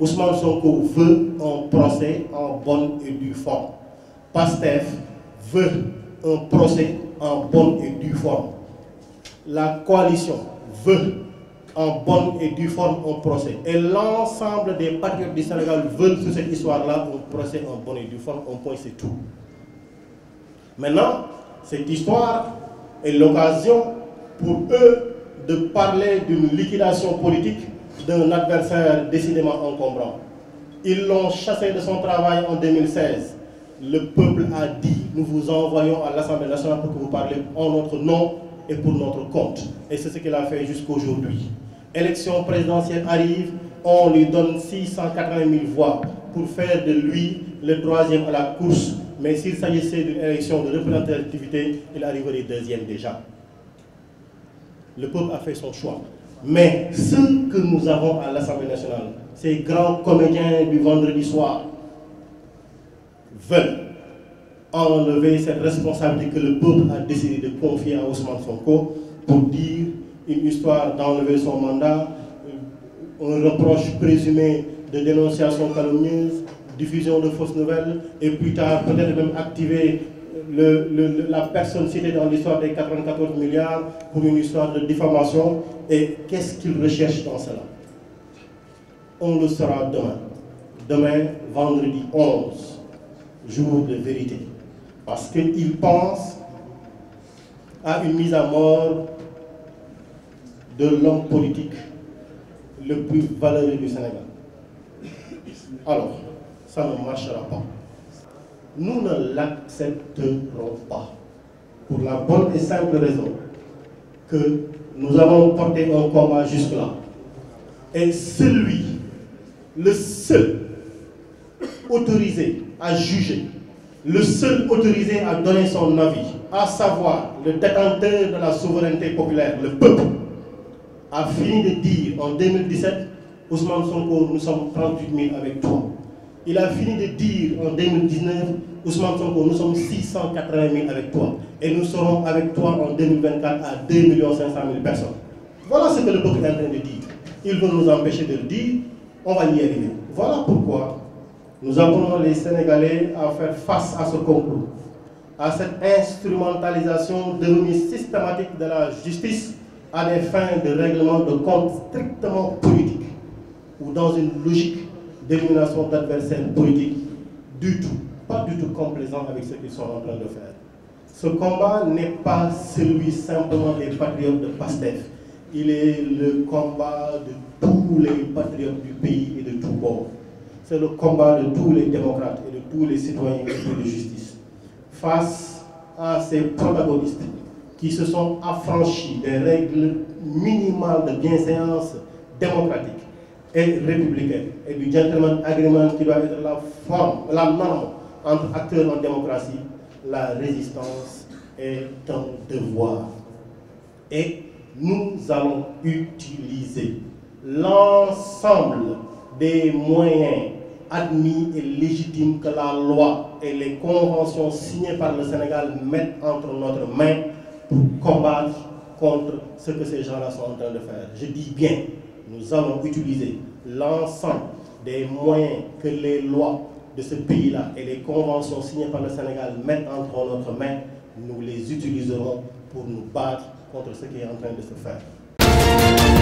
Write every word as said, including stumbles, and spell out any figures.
Ousmane Sonko veut un procès en bonne et due forme. PASTEF veut un procès en bonne et due forme. La coalition veut en bonne et due forme un procès. Et l'ensemble des patriotes du Sénégal veulent sur cette histoire-là un procès en bonne et due forme. Un point, c'est tout. Maintenant, cette histoire est l'occasion pour eux de parler d'une liquidation politique d'un adversaire décidément encombrant. Ils l'ont chassé de son travail en deux mille seize. Le peuple a dit, nous vous envoyons à l'Assemblée nationale pour que vous parlez en notre nom et pour notre compte. Et c'est ce qu'il a fait jusqu'aujourd'hui. Élection présidentielle arrive, on lui donne six cent quatre-vingt mille voix pour faire de lui le troisième à la course. Mais s'il s'agissait d'une élection de représentativité, il arriverait deuxième déjà. Le peuple a fait son choix. Mais ce que nous avons à l'Assemblée nationale, ces grands comédiens du vendredi soir veulent enlever cette responsabilité que le peuple a décidé de confier à Ousmane Sonko pour dire une histoire d'enlever son mandat, un reproche présumé de dénonciation calomnieuse, diffusion de fausses nouvelles et plus tard peut-être même activer Le, le, la personne citée dans l'histoire des quatre-vingt-quatorze milliards pour une histoire de diffamation. Et qu'est-ce qu'il recherche dans cela? On le saura demain. Demain, vendredi onze, jour de vérité. Parce qu'il pense à une mise à mort de l'homme politique le plus valeureux du Sénégal. Alors, ça ne marchera pas. Nous ne l'accepterons pas, pour la bonne et simple raison que nous avons porté un combat jusque-là. Et celui, le seul autorisé à juger, le seul autorisé à donner son avis, à savoir le détenteur de la souveraineté populaire, le peuple, a fini de dire en deux mille dix-sept, Ousmane Sonko, nous sommes trente-huit mille avec toi. Il a fini de dire en deux mille dix-neuf, Ousmane Sonko, nous sommes six cent quatre-vingt mille avec toi. Et nous serons avec toi en deux mille vingt-quatre à deux millions cinq cent mille personnes. Voilà ce que le peuple est en train de dire. Il veut nous empêcher de le dire, on va y arriver. Voilà pourquoi nous appelons les Sénégalais à faire face à ce complot, à cette instrumentalisation devenue systématique de la justice à des fins de règlement de comptes strictement politiques ou dans une logique d'élimination d'adversaires politiques, du tout, pas du tout complaisants avec ce qu'ils sont en train de faire. Ce combat n'est pas celui simplement des patriotes de PASTEF. Il est le combat de tous les patriotes du pays et de tout bord. C'est le combat de tous les démocrates et de tous les citoyens de justice. Face à ces protagonistes qui se sont affranchis des règles minimales de bienséance démocratique, et républicaine, et du gentleman agreement qui doit être la forme, la norme entre acteurs en démocratie, la résistance est un devoir. Et nous allons utiliser l'ensemble des moyens admis et légitimes que la loi et les conventions signées par le Sénégal mettent entre notre main pour combattre contre ce que ces gens-là sont en train de faire. Je dis bien. Nous allons utiliser l'ensemble des moyens que les lois de ce pays-là et les conventions signées par le Sénégal mettent entre notre main. Nous les utiliserons pour nous battre contre ce qui est en train de se faire.